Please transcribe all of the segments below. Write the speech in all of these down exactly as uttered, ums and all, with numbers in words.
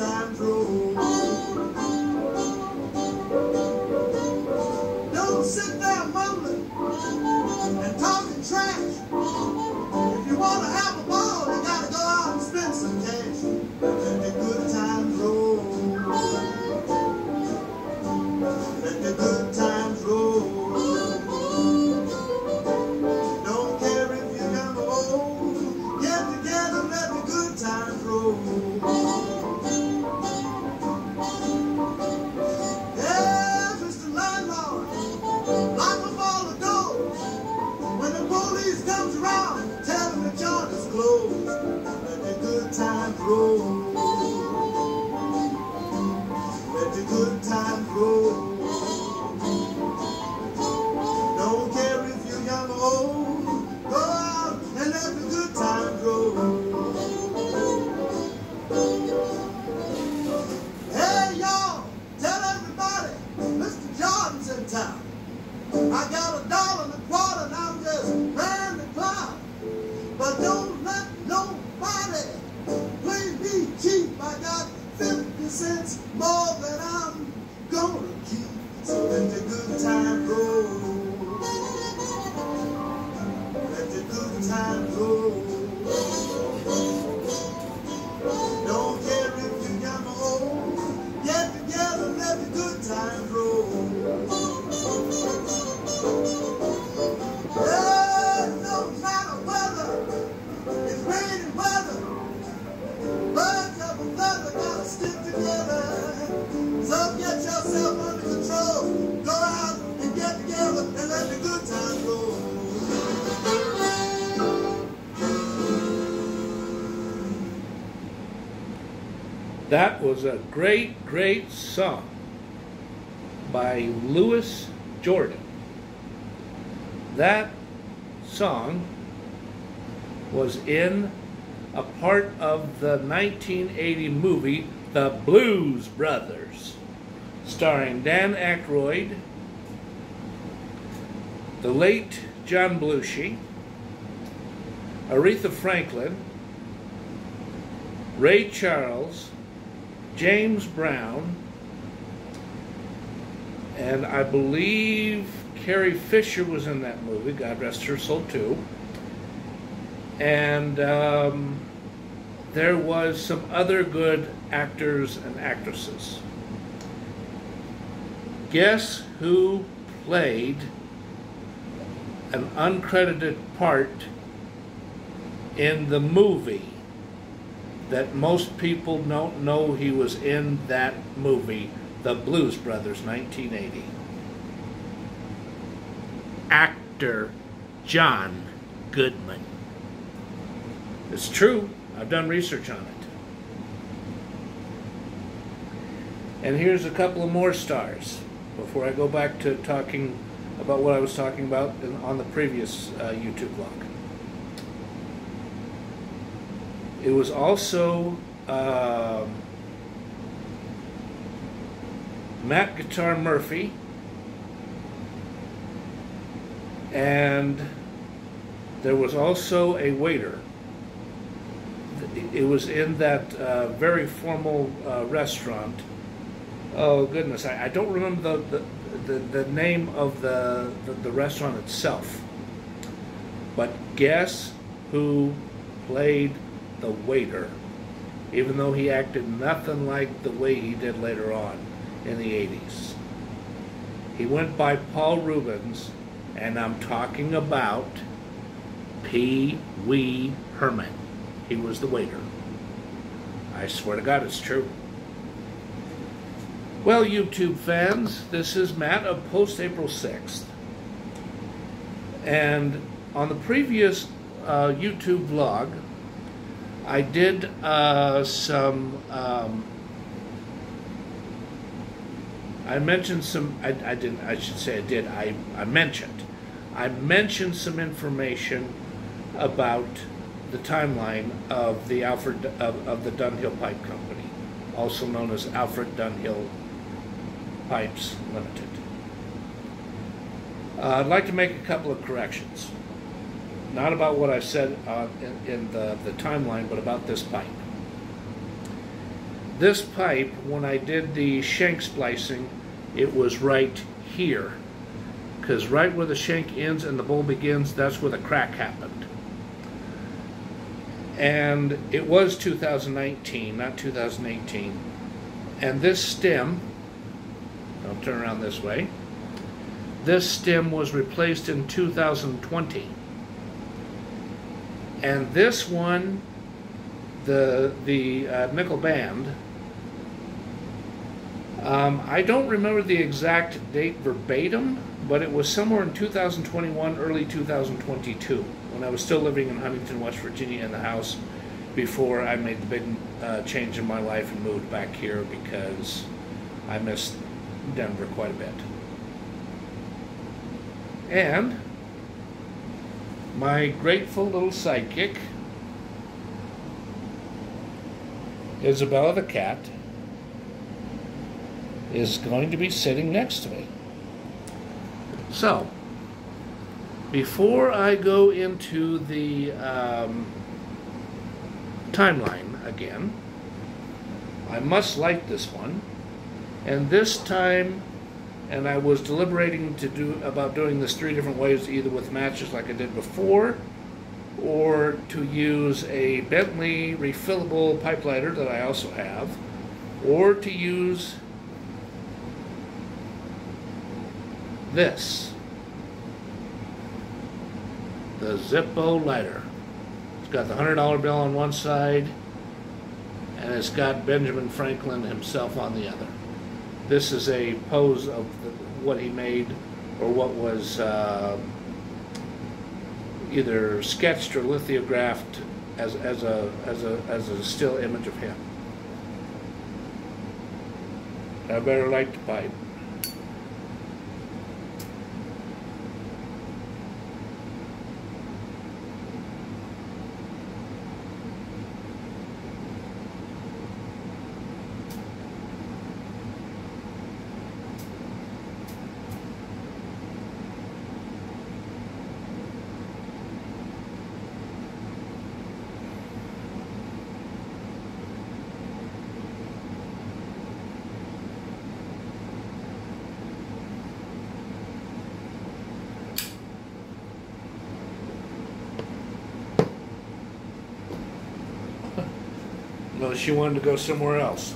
and roll. Don't sit there mumbling and talking trash. If you want to have a ball, you got to go out and spend some cash. Let the good times roll. Let the good times roll. Don't care if you're young or old. Get together, let the good times roll. That was a great, great song by Louis Jordan. That song was in a part of the nineteen eighty movie The Blues Brothers, starring Dan Aykroyd, the late John Belushi, Aretha Franklin, Ray Charles, James Brown, and I believe Carrie Fisher was in that movie, God rest her soul too. And um, there was some other good actors and actresses. Guess who played an uncredited part in the movie that most people don't know he was in that movie, The Blues Brothers, nineteen eighty. Actor John Goodman. It's true, I've done research on it. And here's a couple of more stars before I go back to talking about what I was talking about in, on the previous uh, YouTube vlog. It was also um, Matt Guitar Murphy and there was also a waiter. It was in that uh, very formal uh, restaurant. Oh goodness, I, I don't remember the, the, the, the name of the, the, the restaurant itself. But guess who played the waiter, even though he acted nothing like the way he did later on in the eighties. He went by Paul Rubens, and I'm talking about Pee Wee Herman. He was the waiter. I swear to God, it's true. Well, YouTube fans, this is Matt of Post April sixth. And on the previous uh, YouTube vlog, I did uh, some, um, I mentioned some, I, I didn't, I should say I did, I, I mentioned. I mentioned some information about the timeline of the Alfred, of, of the Dunhill Pipe Company, also known as Alfred Dunhill Pipes Limited. Uh, I'd like to make a couple of corrections. Not about what I said uh, in, in the, the timeline, but about this pipe. This pipe, when I did the shank splicing, it was right here, because right where the shank ends and the bowl begins, that's where the crack happened. And it was two thousand nineteen, not two thousand eighteen. And this stem, I'll turn around this way, this stem was replaced in two thousand twenty. And this one, the the uh, nickel band, um, I don't remember the exact date verbatim, but it was somewhere in two thousand twenty-one, early two thousand twenty-two, when I was still living in Huntington, West Virginia, in the house before I made the big uh, change in my life and moved back here because I missed Denver quite a bit. And my grateful little sidekick, Isabella the cat, is going to be sitting next to me. So, before I go into the um, timeline again, I must like this one. And this time, and I was deliberating to do about doing this three different ways, either with matches like I did before, or to use a Bentley refillable pipe lighter that I also have, or to use this, the Zippo lighter. It's got the one hundred dollar bill on one side, and it's got Benjamin Franklin himself on the other. This is a pose of the, what he made, or what was uh, either sketched or lithographed as as a as a as a still image of him. I better light the pipe. She wanted to go somewhere else.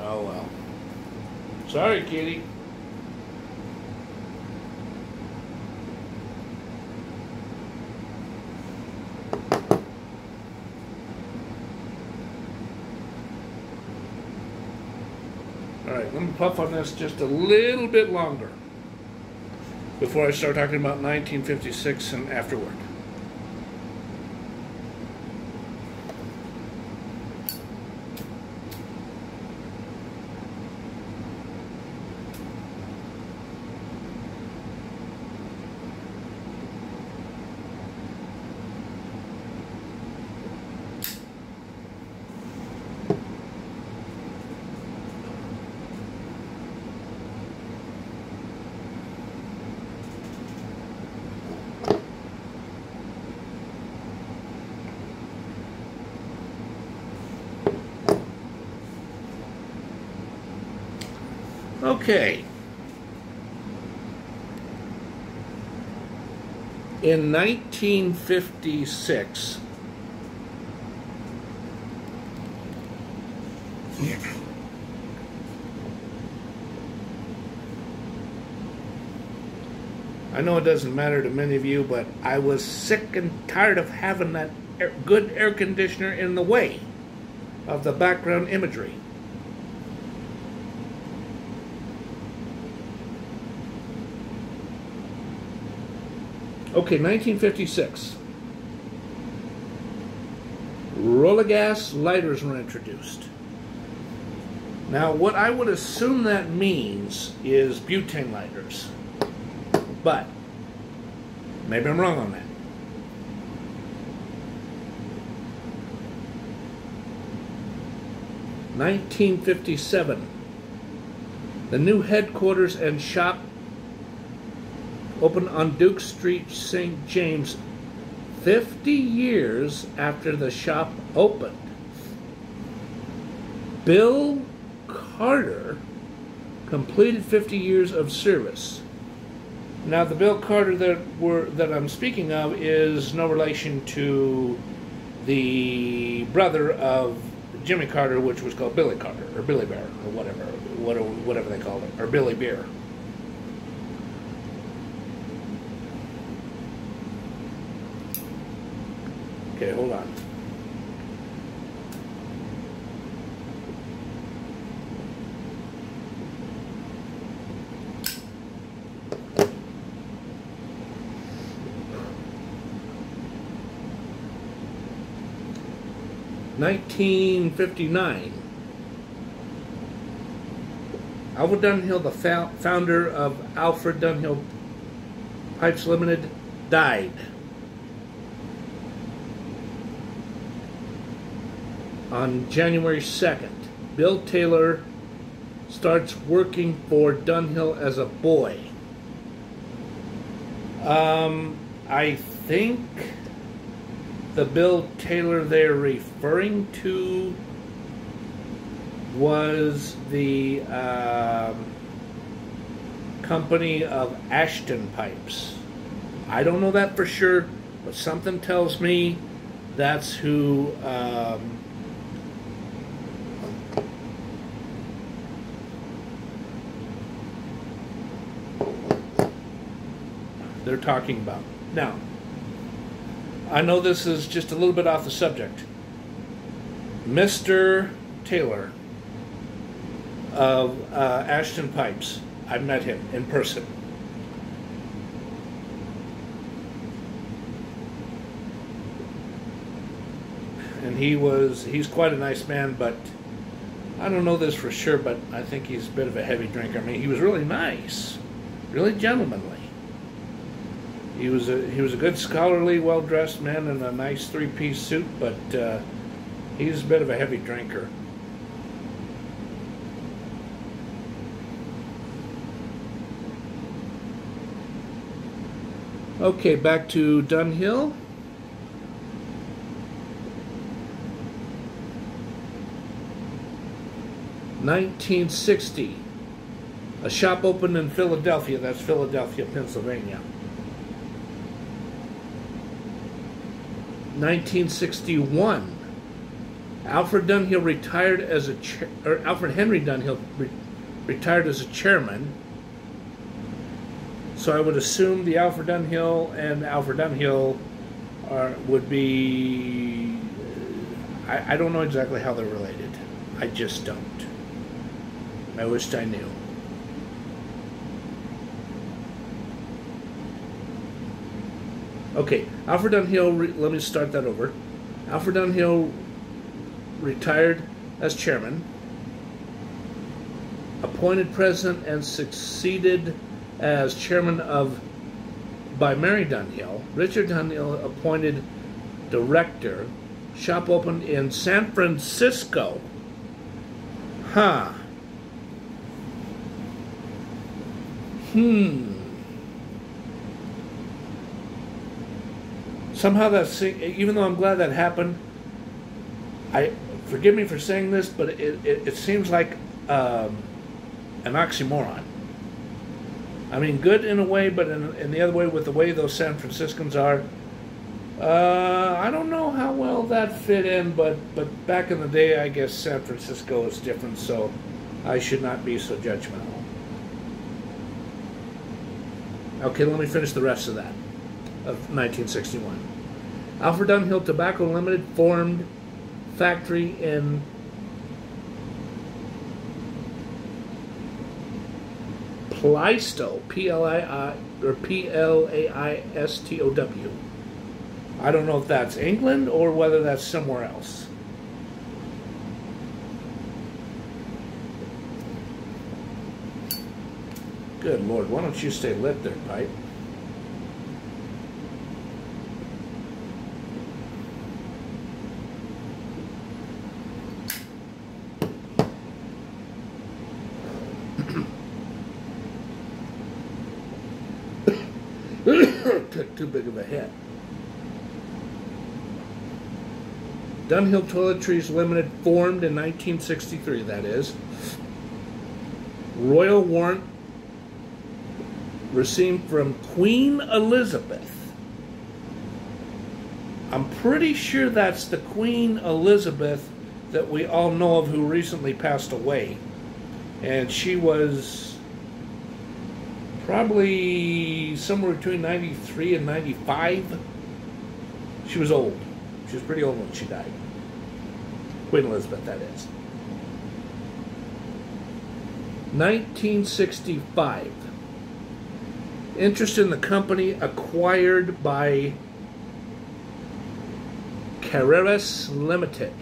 Oh well. Sorry, kitty. All right, let me puff on this just a little bit longer before I start talking about nineteen fifty-six and afterward. Okay, in nineteen fifty-six, yeah. I know it doesn't matter to many of you, but I was sick and tired of having that air, good air conditioner in the way of the background imagery. Okay, nineteen fifty-six. Roller gas lighters were introduced. Now, what I would assume that means is butane lighters, but maybe I'm wrong on that. nineteen fifty-seven. The new headquarters and shop opened on Duke Street, Saint James, fifty years after the shop opened. Bill Carter completed fifty years of service. Now, the Bill Carter that we're, that I'm speaking of is no relation to the brother of Jimmy Carter, which was called Billy Carter, or Billy Bear, or whatever, whatever they called it, or Billy Beer. Okay, hold on. nineteen fifty-nine. Alfred Dunhill, the founder of Alfred Dunhill Pipes Limited, died. On January second, Bill Taylor starts working for Dunhill as a boy. Um, I think the Bill Taylor they're referring to was the um, company of Ashton Pipes. I don't know that for sure, but something tells me that's who... Um, they're talking about. Now, I know this is just a little bit off the subject. Mister Taylor of uh, Ashton Pipes, I've met him in person. And he was, he's quite a nice man, but I don't know this for sure, but I think he's a bit of a heavy drinker. I mean, he was really nice, really gentlemanly. He was a he was a good, scholarly, well-dressed man in a nice three-piece suit, but uh, he's a bit of a heavy drinker. Okay, back to Dunhill. nineteen sixty, a shop opened in Philadelphia. That's Philadelphia, Pennsylvania. nineteen sixty-one, Alfred Dunhill retired as a chair, or Alfred Henry Dunhill re retired as a chairman. So I would assume the Alfred Dunhill and Alfred Dunhill are would be. I, I don't know exactly how they're related. I just don't. I wished I knew. Okay, Alfred Dunhill, let me start that over. Alfred Dunhill retired as chairman, appointed president, and succeeded as chairman of by Mary Dunhill. Richard Dunhill appointed director. Shop opened in San Francisco. Huh. Hmm. Somehow that's, even though I'm glad that happened, I forgive me for saying this, but it, it, it seems like um, an oxymoron. I mean, good in a way, but in, in the other way, with the way those San Franciscans are, uh, I don't know how well that fit in, but, but back in the day, I guess San Francisco is different, so I should not be so judgmental. Okay, let me finish the rest of that. Of nineteen sixty-one. Alfred Dunhill Tobacco Limited formed factory in Plaistow, P L I I or P L A I S T O W. I don't know if that's England or whether that's somewhere else. Good Lord, why don't you stay lit there, Pipe? Took too big of a hit. Dunhill Toiletries Limited, formed in nineteen sixty-three, that is. Royal warrant received from Queen Elizabeth. I'm pretty sure that's the Queen Elizabeth that we all know of, who recently passed away. And she was probably somewhere between ninety-three and ninety-five. She was old. She was pretty old when she died. Queen Elizabeth, that is. nineteen sixty-five. Interest in the company acquired by Carreras Limited.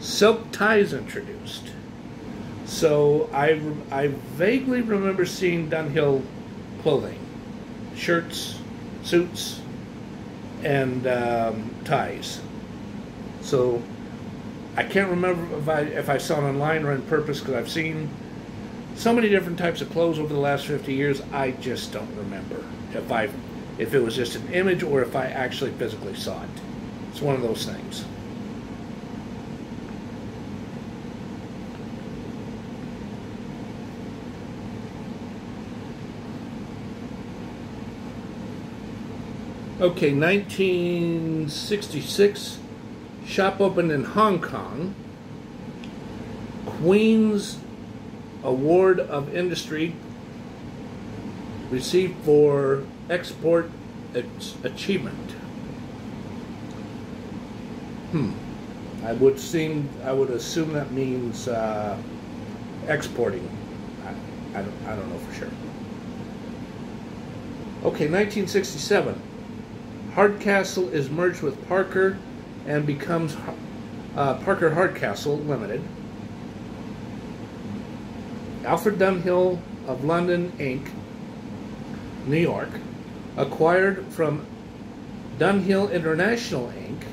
Silk ties introduced. So I, I vaguely remember seeing Dunhill clothing. Shirts, suits, and um, ties. So I can't remember if I, if I saw it online or on purpose, because I've seen so many different types of clothes over the last fifty years, I just don't remember if, I, if it was just an image or if I actually physically saw it. It's one of those things. Okay, nineteen sixty-six, shop opened in Hong Kong. Queen's Award of Industry received for export achievement. Hmm. I would seem. I would assume that means uh, exporting. I, I don't. I don't know for sure. Okay, nineteen sixty-seven. Hardcastle is merged with Parker, and becomes uh, Parker Hardcastle Limited. Alfred Dunhill of London, Incorporated, New York, acquired from Dunhill International, Incorporated.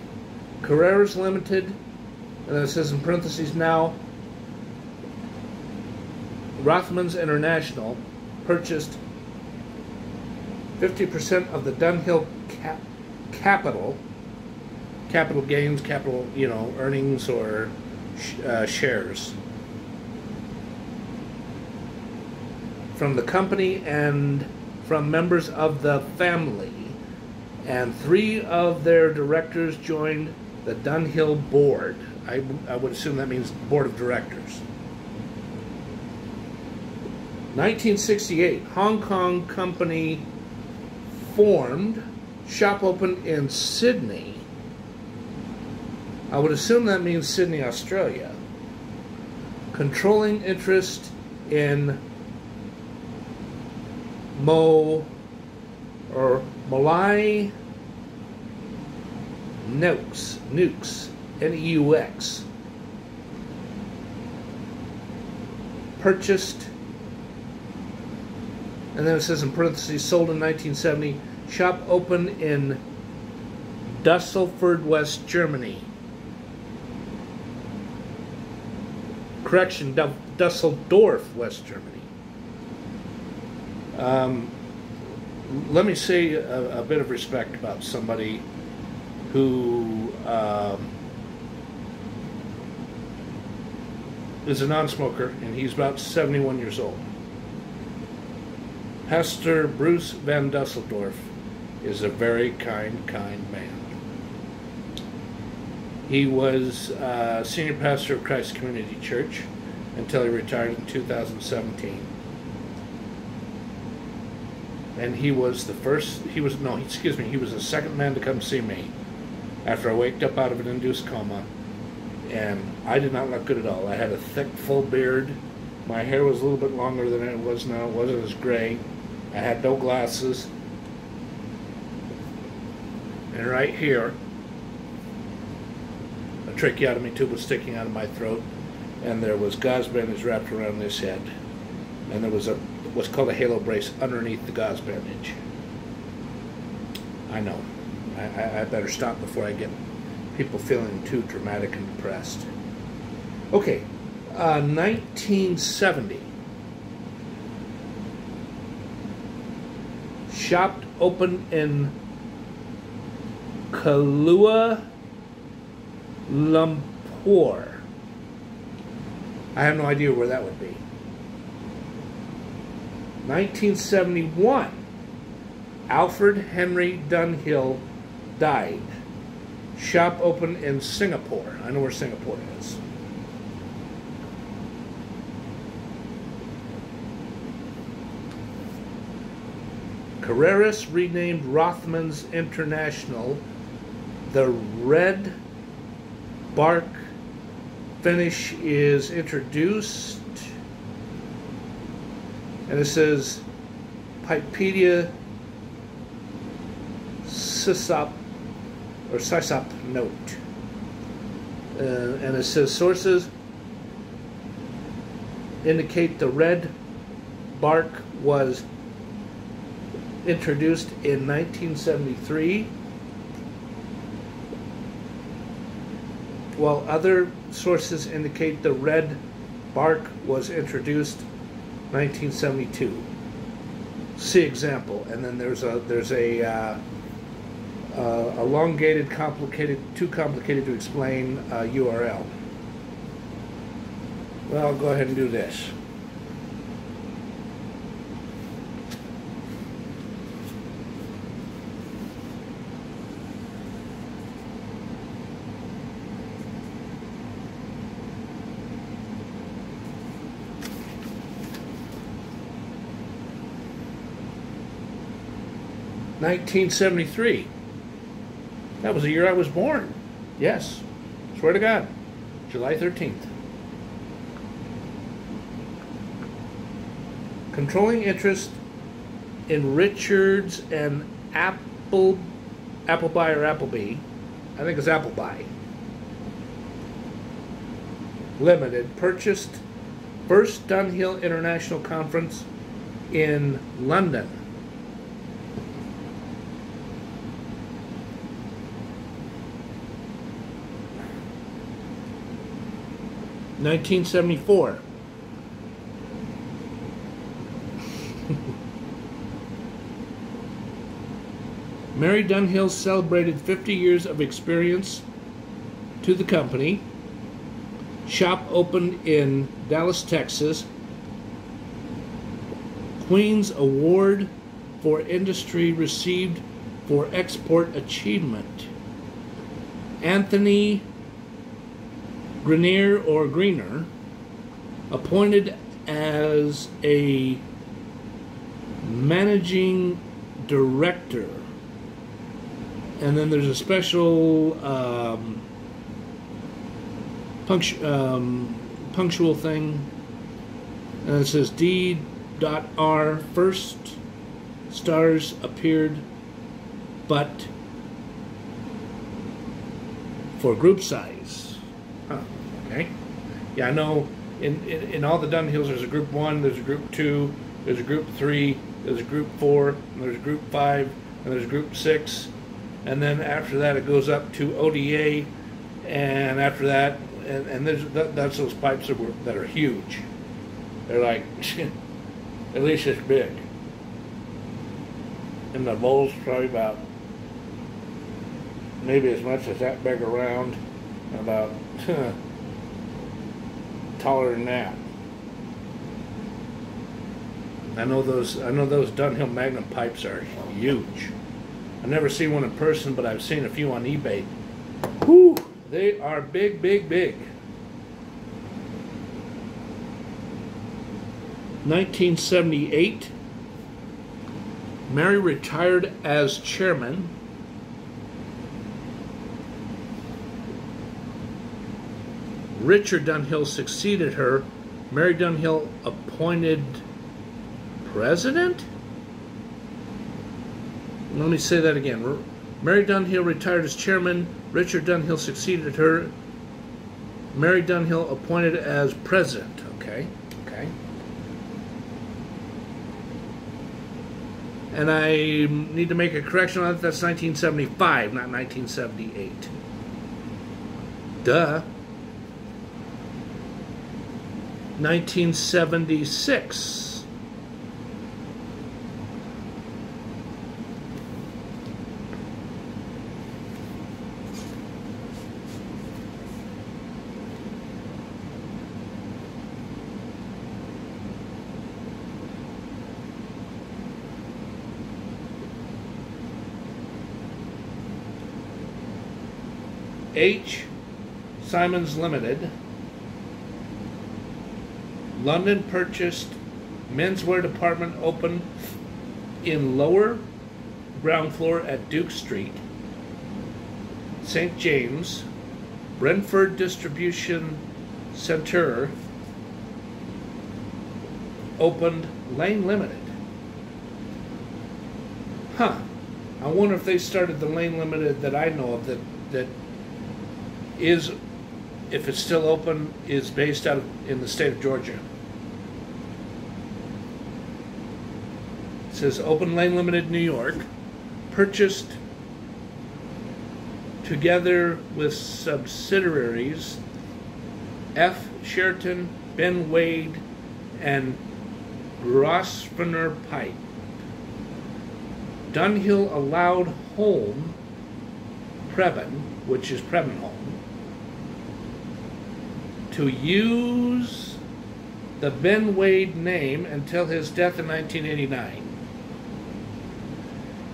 Carreras Limited, and then it says in parentheses now, Rothmans International purchased fifty percent of the Dunhill cap capital, capital gains, capital, you know, earnings or sh uh, shares from the company and from members of the family. And three of their directors joined the Dunhill board. I, I would assume that means board of directors. nineteen sixty-eight, Hong Kong company formed, shop opened in Sydney. I would assume that means Sydney, Australia. Controlling interest in Mo or Malai Nukes, Nukes, N E U X, purchased, and then it says in parentheses, sold in nineteen seventy, shop open in Düsseldorf, West Germany. Correction, Düsseldorf, West Germany. Um... Let me say a, a bit of respect about somebody who um, is a non-smoker, and he's about seventy-one years old. Pastor Bruce van Düsseldorf is a very kind, kind man. He was uh, senior pastor of Christ Community Church until he retired in two thousand seventeen. And he was the first, he was, no, excuse me, he was the second man to come see me after I waked up out of an induced coma. And I did not look good at all. I had a thick, full beard. My hair was a little bit longer than it was now. It wasn't as gray. I had no glasses. And right here, a tracheotomy tube was sticking out of my throat. And there was gauze bandage wrapped around his head. And there was a what's called a halo brace underneath the gauze bandage. I know. I, I better stop before I get people feeling too dramatic and depressed. Okay, uh, nineteen seventy. Shop opened in Kailua, Lumpur. I have no idea where that would be. nineteen seventy-one, Alfred Henry Dunhill died. Shop opened in Singapore. I know where Singapore is. Carreras renamed Rothmans International the red bark finish is introduced, and it says Pipedia Sisop or Sisop note, uh, and it says sources indicate the red bark was introduced in nineteen seventy-three, while other sources indicate the red bark was introduced nineteen seventy-two. See example, and then there's a there's a uh, uh, elongated, complicated, too complicated to explain uh, U R L. Well, I'll go ahead and do this. nineteen seventy-three. That was the year I was born. Yes. Swear to God. July thirteenth. Controlling interest in Richards and Apple, Appleby or Appleby. I think it's Appleby. Limited. Purchased first Dunhill International Conference in London. nineteen seventy-four. Mary Dunhill celebrated fifty years of experience to the company. Shop opened in Dallas, Texas. Queen's Award for Industry received for export achievement. Anthony Grenier or Greener, appointed as a managing director. And then there's a special um, punctu um, punctual thing. And it says D R first stars appeared, but for group size. Huh, okay. Yeah, I know in, in, in all the Dunhills there's a group one, there's a group two, there's a group three, there's a group four, and there's a group five, and there's a group six. And then after that it goes up to O D A, and after that, and, and there's that, that's those pipes that, were, that are huge. They're like, at least it's big. And the bowl's probably about maybe as much as that big around. About huh, taller than that. I know those. I know those Dunhill Magnum pipes are huge. I never see one in person, but I've seen a few on eBay. Whew, they are big, big, big. nineteen seventy-eight. Mary retired as chairman. Richard Dunhill succeeded her. Mary Dunhill appointed president? Let me say that again. Mary Dunhill retired as chairman. Richard Dunhill succeeded her. Mary Dunhill appointed as president. Okay, okay. And I need to make a correction on that. That's nineteen seventy-five, not nineteen seventy-eight. Duh. nineteen seventy-six. H. Simons Limited. London purchased menswear department open in lower ground floor at Duke Street, Saint James, Brentford Distribution Centre opened Lane Limited. Huh. I wonder if they started the Lane Limited that I know of that, that is, if it's still open, is based out of, in the state of Georgia. It says Open Lane Limited, New York, purchased together with subsidiaries F. Sheraton, Ben Wade, and Grosvenor Pipe. Dunhill allowed Holm, Preben, which is Preben Holm, to use the Ben Wade name until his death in nineteen eighty-nine.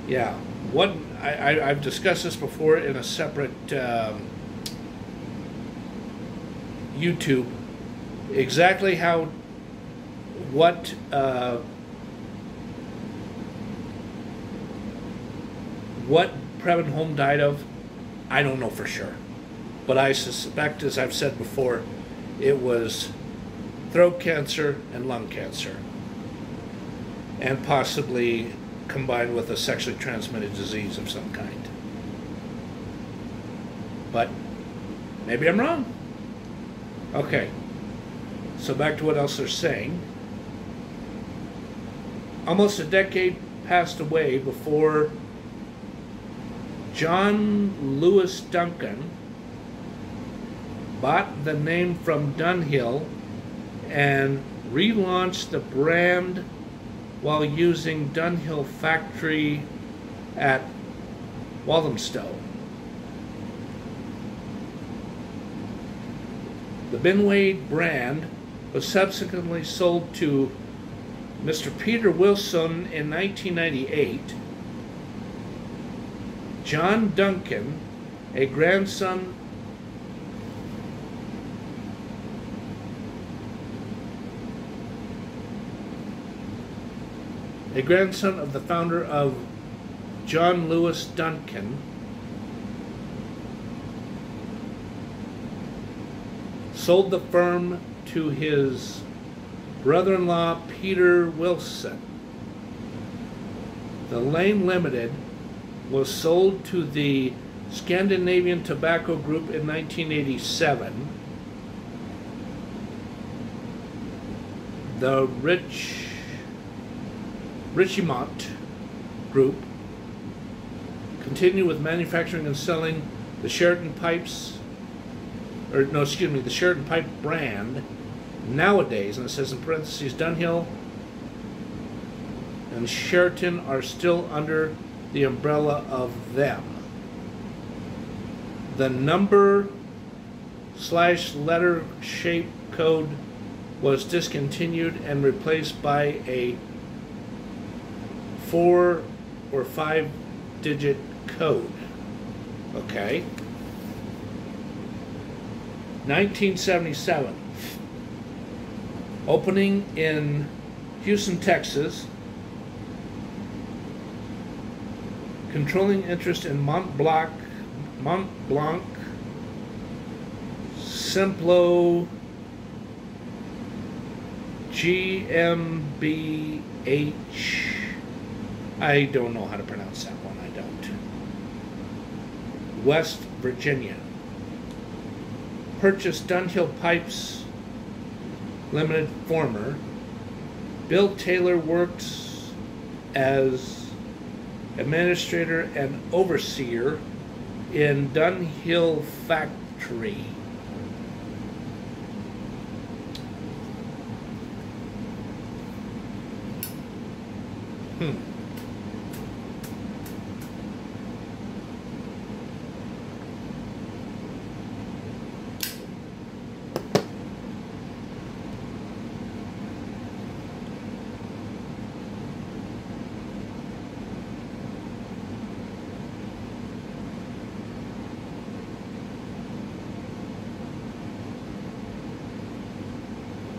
Yeah, what I, I, I've discussed this before in a separate um, YouTube, exactly how what uh, what Preben Holm died of, I don't know for sure, but I suspect, as I've said before, it was throat cancer and lung cancer, and possibly combined with a sexually transmitted disease of some kind. But maybe I'm wrong. Okay, so back to what else they're saying. Almost a decade passed away before John Lewis Duncan bought the name from Dunhill and relaunched the brand while using Dunhill factory at Walthamstow. The Ben Wade brand was subsequently sold to Mister Peter Wilson in nineteen ninety-eight. John Duncan, a grandson a grandson of the founder of John Lewis Duncan, sold the firm to his brother-in-law Peter Wilson. The Lane Limited was sold to the Scandinavian Tobacco Group in nineteen eighty-seven. The Rich Richemont Group continued with manufacturing and selling the Sheraton Pipes, or no, excuse me, the Sheraton Pipe brand nowadays, and it says in parentheses, Dunhill and Sheraton are still under the umbrella of them. The number slash letter shape code was discontinued and replaced by a four or five digit code. Okay. nineteen seventy-seven. Opening in Houston, Texas. Controlling interest in Montblanc, Montblanc, Simplo G M B H. I don't know how to pronounce that one, I don't. West Virginia. Purchased Dunhill Pipes Limited, former. Bill Taylor works as administrator and overseer in Dunhill Factory. Hmm.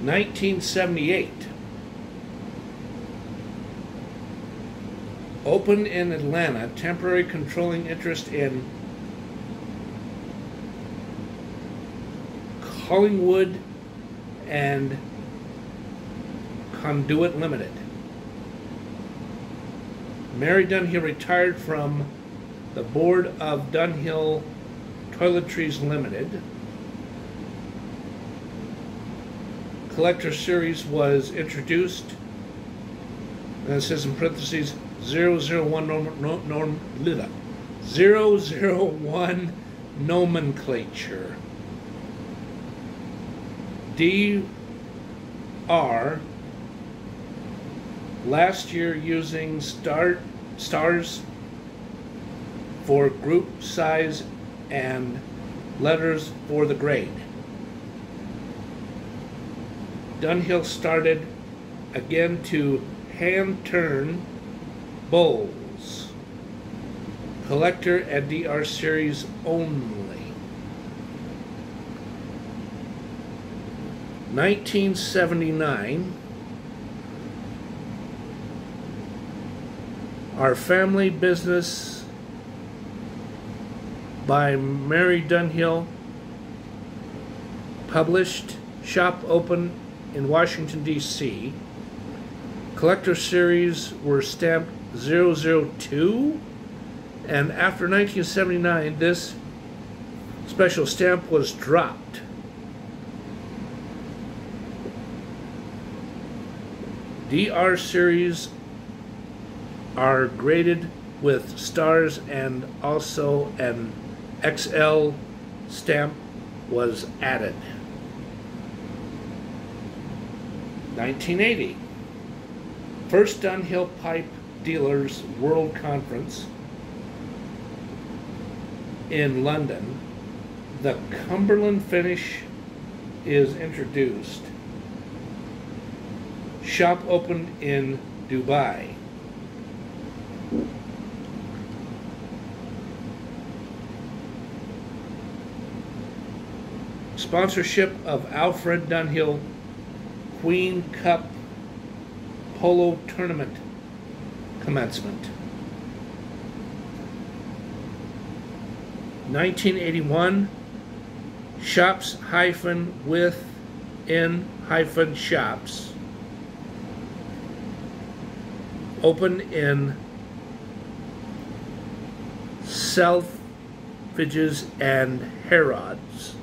nineteen seventy-eight. Opened in Atlanta, temporary controlling interest in Collingwood and Conduit Limited. Mary Dunhill retired from the board of Dunhill Toiletries Limited. Collector Series was introduced, and it says in parentheses zero zero one, norm, norm, norm, zero zero one nomenclature. D R last year using star, stars for group size and letters for the grade. Dunhill started again to hand turn bowls, collector and D R series only. nineteen seventy-nine, Our Family Business by Mary Dunhill, published, shop open in Washington, D C Collector series were stamped zero zero two, and after nineteen seventy-nine, this special stamp was dropped. D R series are graded with stars, and also an X L stamp was added. nineteen eighty, First Dunhill Pipe Dealers World Conference in London. The Cumberland finish is introduced. Shop opened in Dubai. Sponsorship of Alfred Dunhill Queen Cup Polo Tournament commencement. nineteen eighty-one, shops hyphen with in hyphen shops. Open in Selfridges and Harrods.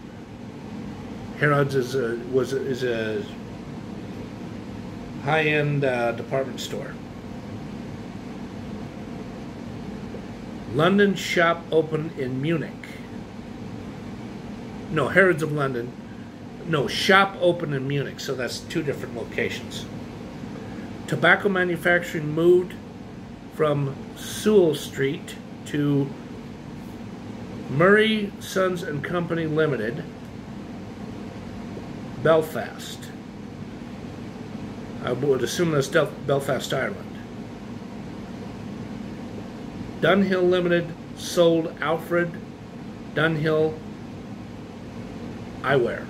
Harrods is a was a, is a high-end uh, department store. London shop open in Munich. No, Harrods of London. No, shop open in Munich. So that's two different locations. Tobacco manufacturing moved from Sewell Street to Murray Sons and Company Limited, Belfast. I would assume that's Belfast, Ireland. Dunhill Limited sold Alfred Dunhill eyewear.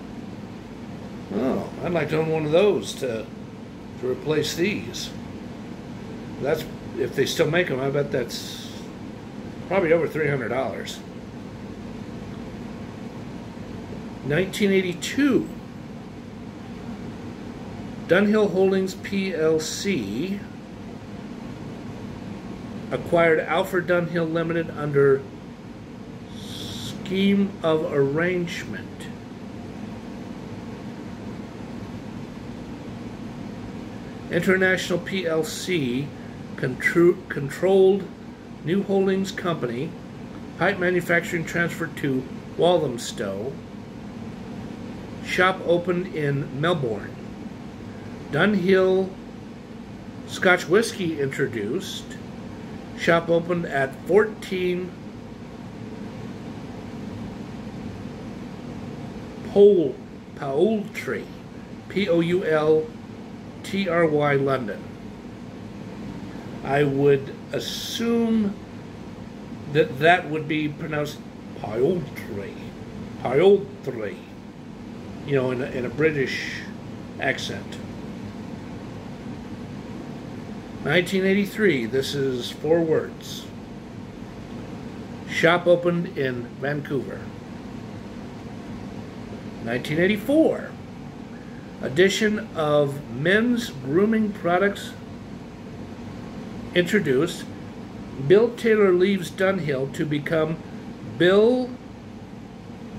Oh, I'd like to own one of those to to replace these. That's, if they still make them, I bet that's probably over three hundred dollars. nineteen eighty-two, Dunhill Holdings P L C acquired Alfred Dunhill Limited under scheme of arrangement. International P L C contro controlled New Holdings Company. Pipe manufacturing transferred to Walthamstow. Shop opened in Melbourne. Dunhill Scotch Whiskey introduced. Shop opened at fourteen Poul Poultry, P O U L T R Y, London. I would assume that that would be pronounced Poultry, Poultry, you know, in a, in a British accent. nineteen eighty-three, this is four words. Shop opened in Vancouver. nineteen eighty-four, addition of men's grooming products introduced. Bill Taylor leaves Dunhill to become Bill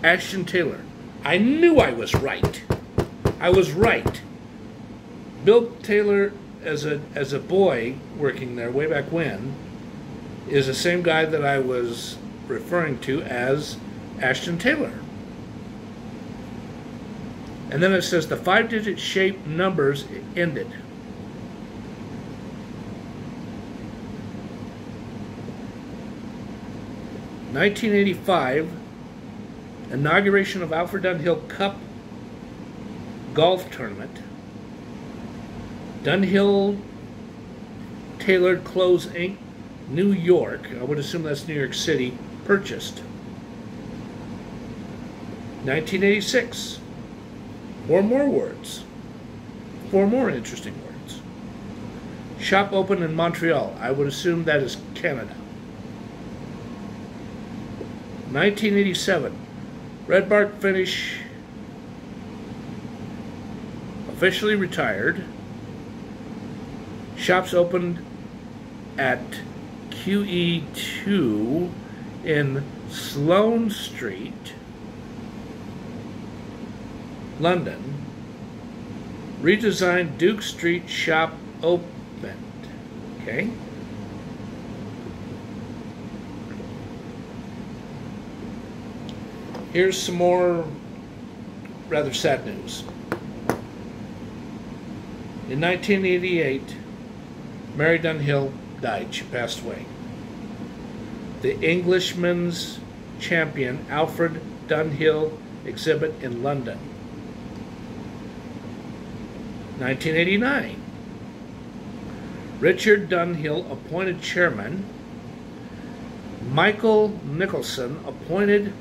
Ashton Taylor. I knew I was right. I was right. Bill Taylor, as a as a boy working there way back when, is the same guy that I was referring to as Ashton Taylor. And then it says the five-digit shape numbers ended. nineteen eighty-five, inauguration of Alfred Dunhill Cup golf tournament. Dunhill Taylor Clothes Incorporated, New York, I would assume that's New York City, purchased. nineteen eighty-six, four more words, four more interesting words. Shop opened in Montreal, I would assume that is Canada. nineteen eighty-seven, red bark finish, officially retired. Shops opened at Q E two in Sloane Street, London. Redesigned Duke Street shop opened. Okay. Here's some more rather sad news. In nineteen eighty-eight, Mary Dunhill died. She passed away. The Englishman's Champion Alfred Dunhill exhibit in London. nineteen eighty-nine. Richard Dunhill appointed chairman. Michael Nicholson appointed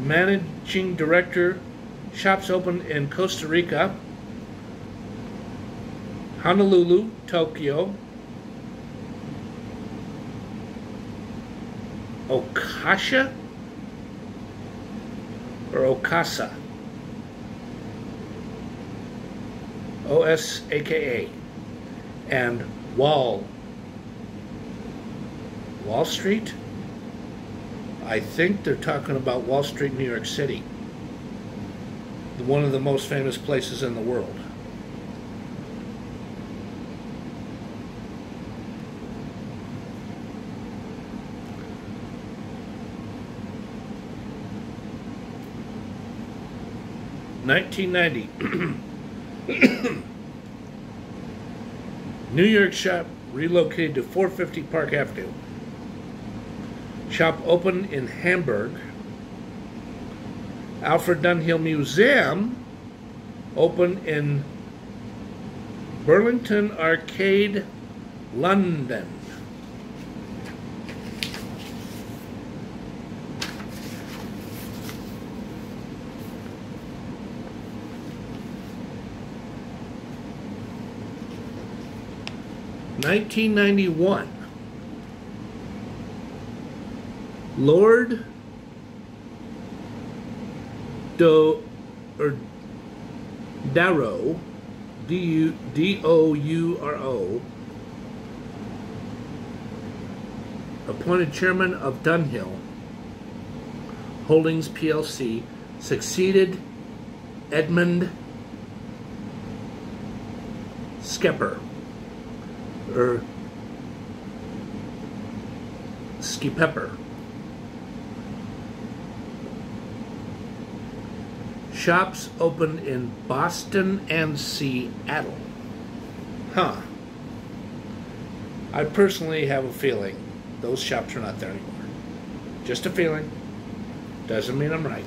managing director. Shops opened in Costa Rica, Honolulu, Tokyo, Okasha or Okasa, O S A K A, and Wall, Wall Street? I think they're talking about Wall Street, New York City, one of the most famous places in the world. nineteen ninety, New York shop relocated to four fifty Park Avenue. Shop opened in Hamburg. Alfred Dunhill Museum opened in Burlington Arcade, London. nineteen ninety-one, Lord Do, or Darrow, D O U R O, appointed chairman of Dunhill Holdings P L C, succeeded Edmund Skepper. Or Ski Pepper. Shops opened in Boston and Seattle. Huh. I personally have a feeling those shops are not there anymore. Just a feeling. Doesn't mean I'm right.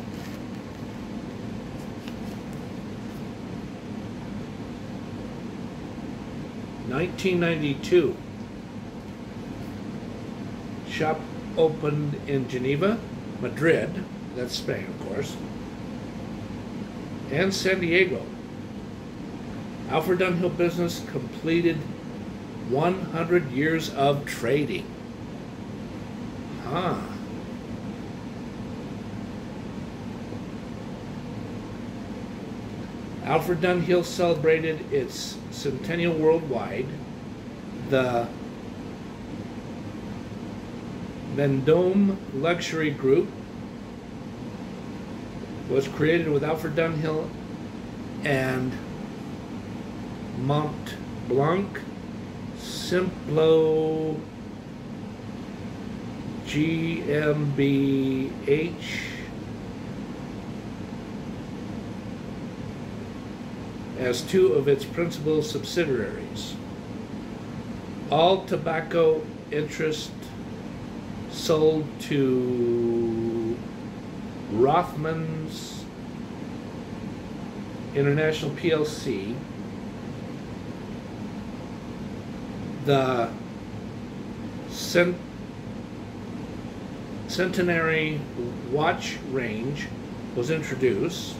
nineteen ninety-two, shop opened in Geneva, Madrid, that's Spain of course, and San Diego. Alfred Dunhill business completed one hundred years of trading. Huh. Alfred Dunhill celebrated its centennial worldwide. The Vendôme Luxury Group was created with Alfred Dunhill and Montblanc. Simplo G M B H as two of its principal subsidiaries. All tobacco interest sold to Rothmans International P L C. The cent centenary watch range was introduced,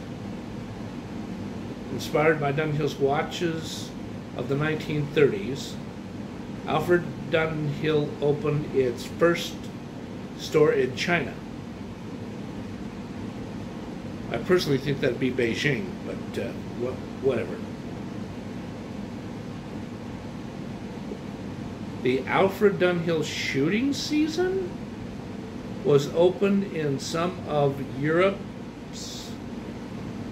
inspired by Dunhill's watches of the nineteen thirties. Alfred Dunhill opened its first store in China. I personally think that'd be Beijing, but uh, wh whatever. The Alfred Dunhill shooting season was opened in some of Europe's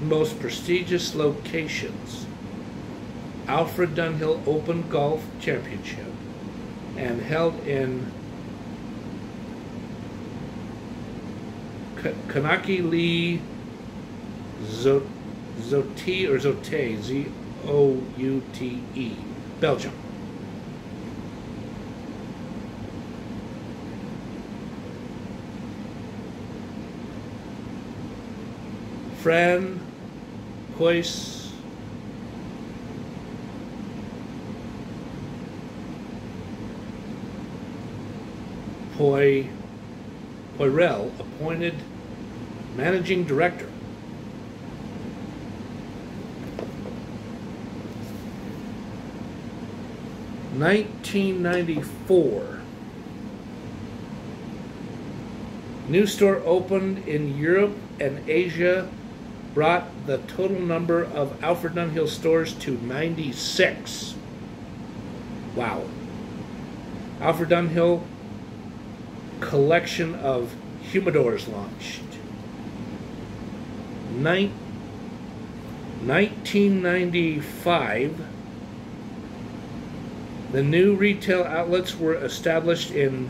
most prestigious locations. Alfred Dunhill Open Golf Championship and held in Conakry, Zoute or Zoute, Z O U T E, Belgium. Francois Poirel appointed managing director. nineteen ninety-four. New store opened in Europe and Asia, brought the total number of Alfred Dunhill stores to ninety-six. Wow. Alfred Dunhill collection of humidors launched. Nin- nineteen ninety-five, the new retail outlets were established in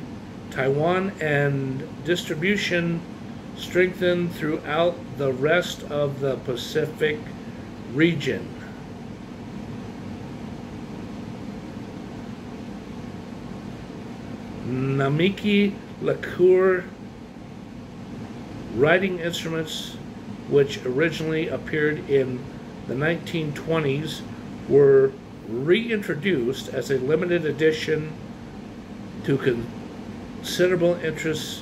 Taiwan and distribution strengthened throughout the rest of the Pacific region. Namiki liqueur writing instruments, which originally appeared in the nineteen twenties, were reintroduced as a limited edition to considerable interest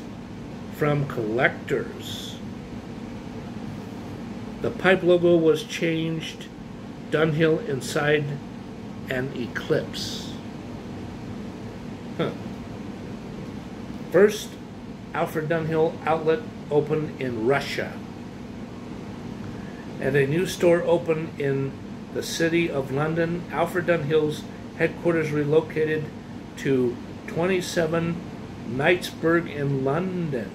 from collectors. The pipe logo was changed, Dunhill inside an eclipse. Huh. First Alfred Dunhill outlet opened in Russia, and a new store opened in the city of London. Alfred Dunhill's headquarters relocated to twenty-seven Knightsbridge in London.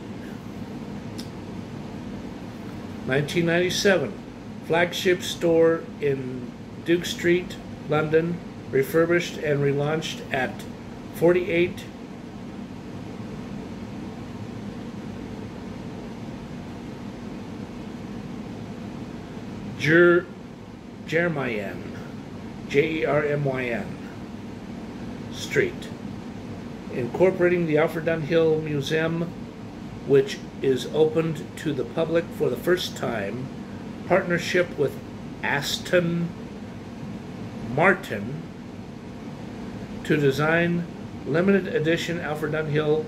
nineteen ninety-seven, flagship store in Duke Street, London, refurbished and relaunched at forty-eight Jer Jermyn, J E R M Y N Street, incorporating the Alfred Dunhill Museum, which is opened to the public for the first time, partnership with Aston Martin to design limited edition Alfred Dunhill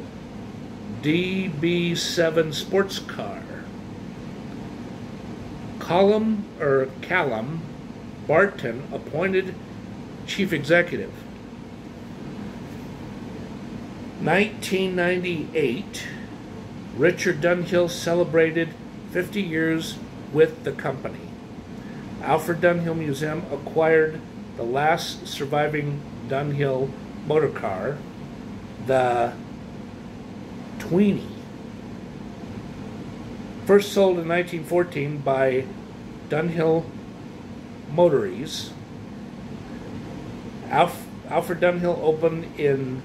D B seven sports car. Colum or Callum Barton appointed chief executive. nineteen ninety-eight, Richard Dunhill celebrated fifty years with the company. Alfred Dunhill Museum acquired the last surviving Dunhill motor car, the Tweenie. First sold in nineteen fourteen by Dunhill Motories. Alf Alfred Dunhill opened in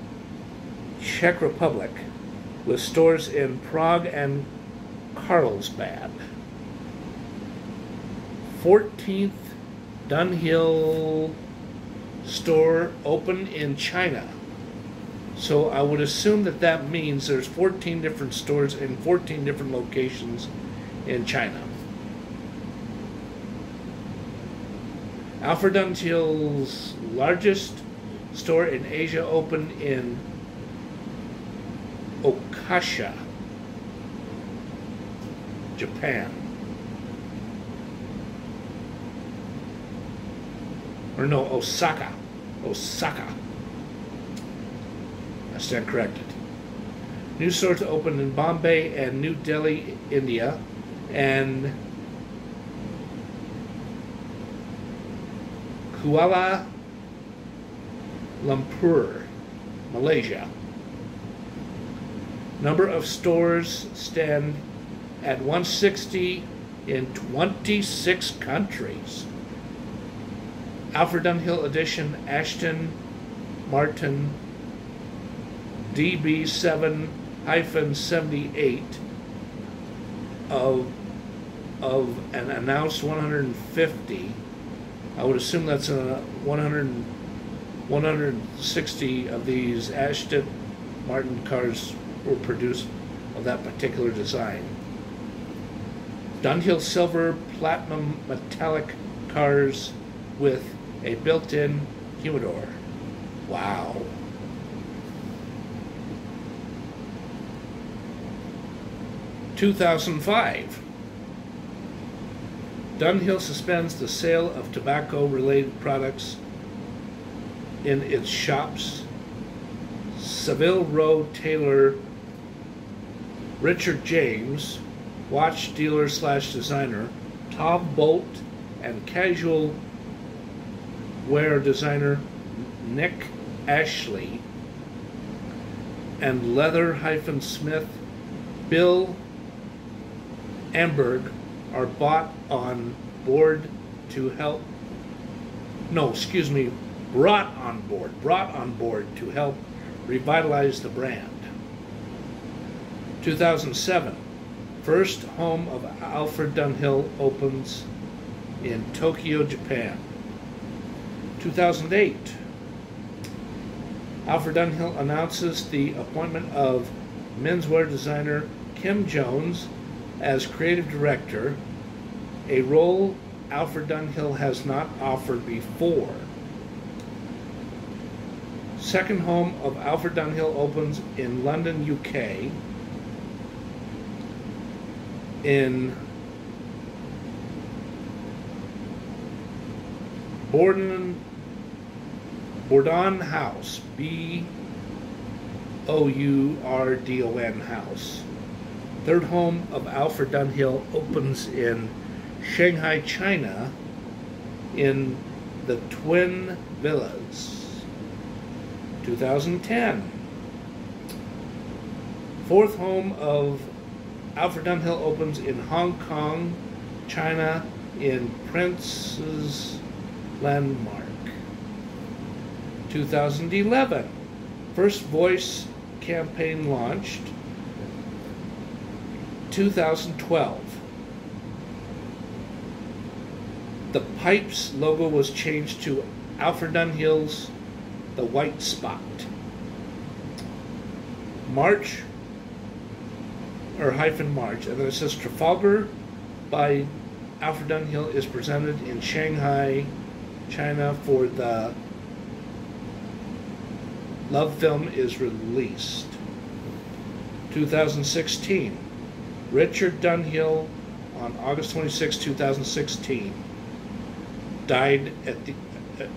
Czech Republic with stores in Prague and Carlsbad. fourteenth Dunhill store opened in China. So I would assume that that means there's fourteen different stores in fourteen different locations in China. Alfred Dunhill's largest store in Asia opened in Okasha, Japan. Or no, Osaka. Osaka. I stand corrected. New stores opened in Bombay and New Delhi, India, and Kuala Lumpur, Malaysia. Number of stores stand at one hundred sixty in twenty-six countries. Alfred Dunhill Edition, Ashton Martin, D B seven seventy-eight of, of an announced one hundred fifty. I would assume that's a one hundred, one hundred sixty of these Ashton Martin cars were produced of that particular design. Dunhill Silver Platinum Metallic cars with a built-in humidor. Wow. two thousand five. Dunhill suspends the sale of tobacco-related products in its shops. Savile Row Taylor Richard James, watch dealer slash designer, Tom Bolt, and casual wear designer Nick Ashley, and leather hyphen Smith Bill Amberg are bought on board to help no excuse me brought on board brought on board to help revitalize the brand. Two thousand seven, first home of Alfred Dunhill opens in Tokyo, Japan. two thousand eight, Alfred Dunhill announces the appointment of menswear designer Kim Jones as creative director, a role Alfred Dunhill has not offered before. Second home of Alfred Dunhill opens in London, U K, in Borden, Bordon House, B O U R D O N House. Third home of Alfred Dunhill opens in Shanghai, China, in the Twin Villas. two thousand ten. Fourth home of Alfred Dunhill opens in Hong Kong, China, in Prince's Landmark. two thousand eleven. First voice campaign launched. two thousand twelve. The Pipes logo was changed to Alfred Dunhill's The White Spot. March, or hyphen March, and then it says Trafalgar by Alfred Dunhill is presented in Shanghai, China for the Love film is released. two thousand sixteen. Richard Dunhill on August twenty-sixth, two thousand sixteen, died at the,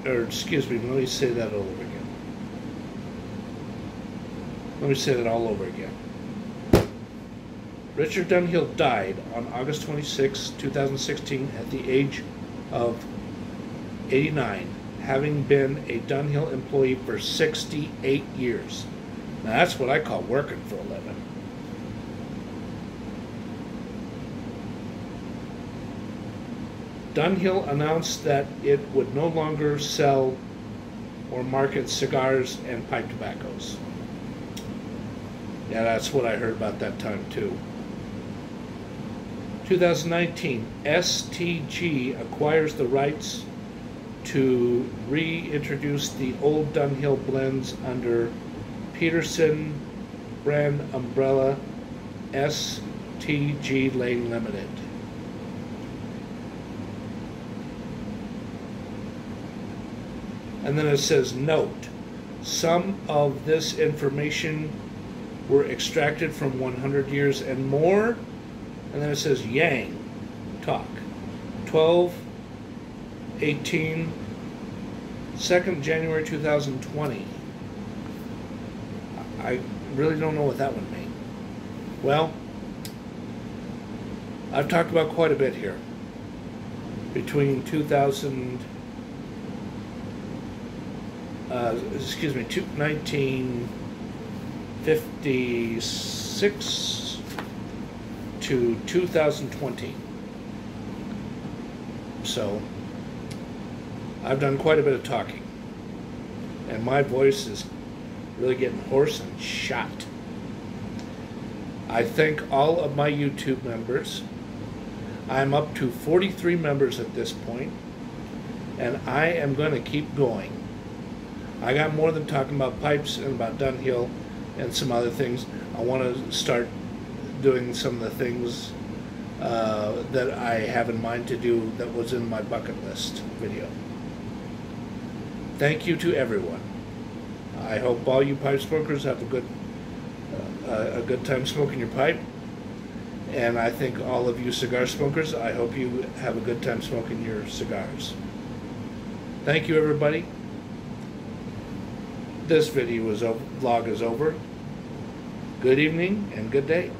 or excuse me, let me say that all over again. Let me say that all over again. Richard Dunhill died on August twenty-sixth, two thousand sixteen, at the age of eighty-nine, having been a Dunhill employee for sixty-eight years. Now that's what I call working for a living. Dunhill announced that it would no longer sell or market cigars and pipe tobaccos. Yeah, that's what I heard about that time too. twenty nineteen, S T G acquires the rights to reintroduce the old Dunhill blends under Peterson brand umbrella, S T G Lane Limited. And then it says, note, some of this information were extracted from one hundred years and more. And then it says, Yang Talk, twelve eighteen, second January two thousand twenty. I really don't know what that would mean. Well, I've talked about quite a bit here. Between two thousand... Uh, excuse me, two, nineteen fifty-six to two thousand twenty. So, I've done quite a bit of talking. And my voice is really getting hoarse and shot. I thank all of my YouTube members. I'm up to forty-three members at this point, and I am going to keep going. I got more than talking about pipes and about Dunhill and some other things. I want to start doing some of the things uh, that I have in mind to do that was in my bucket list video. Thank you to everyone. I hope all you pipe smokers have a good uh, a good time smoking your pipe. And I think all of you cigar smokers, I hope you have a good time smoking your cigars. Thank you, everybody. This video is over, vlog is over. Good evening and good day.